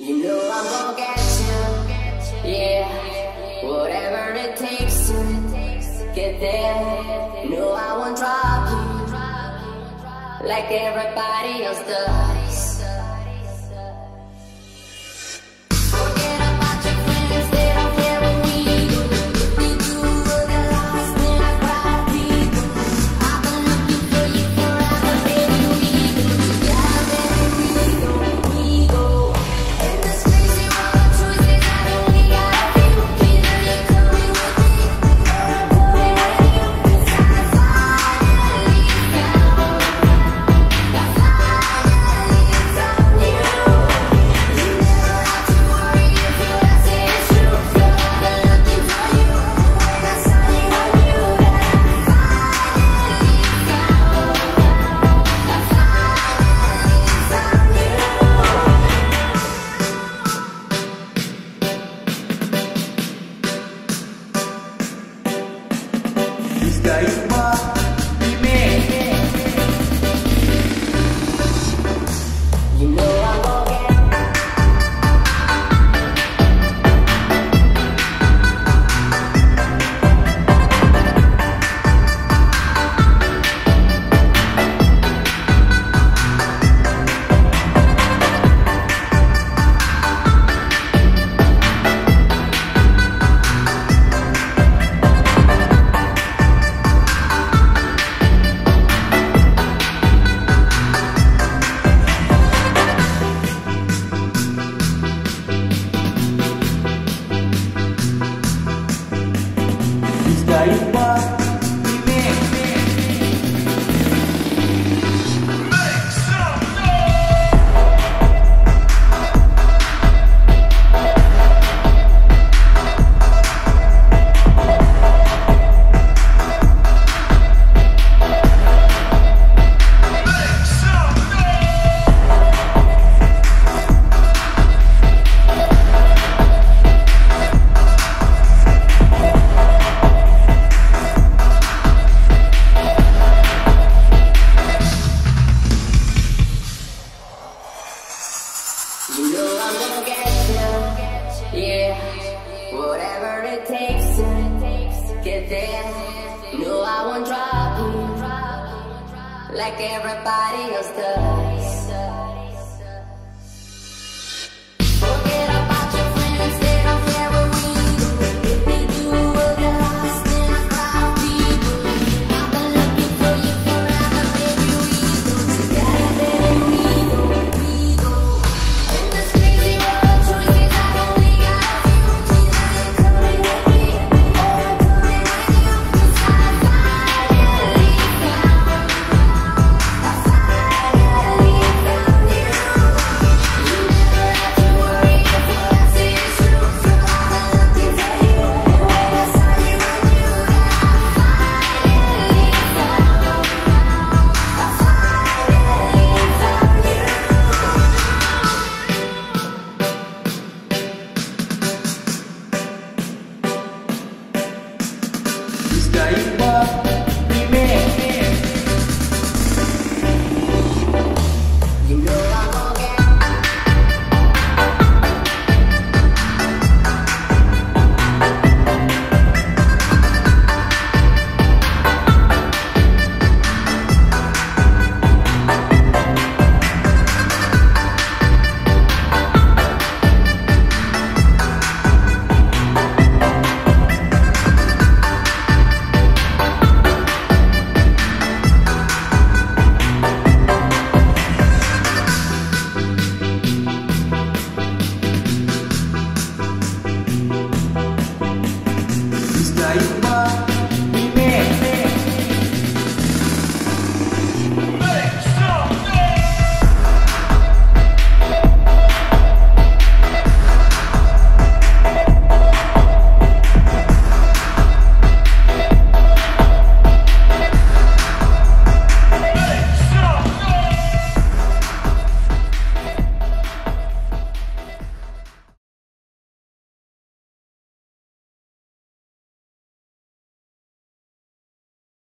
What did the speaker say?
You know I'm gonna get you, yeah. Whatever it takes to get there. No, I won't drop you like everybody else does. There. No, I won't drop you like everybody else does.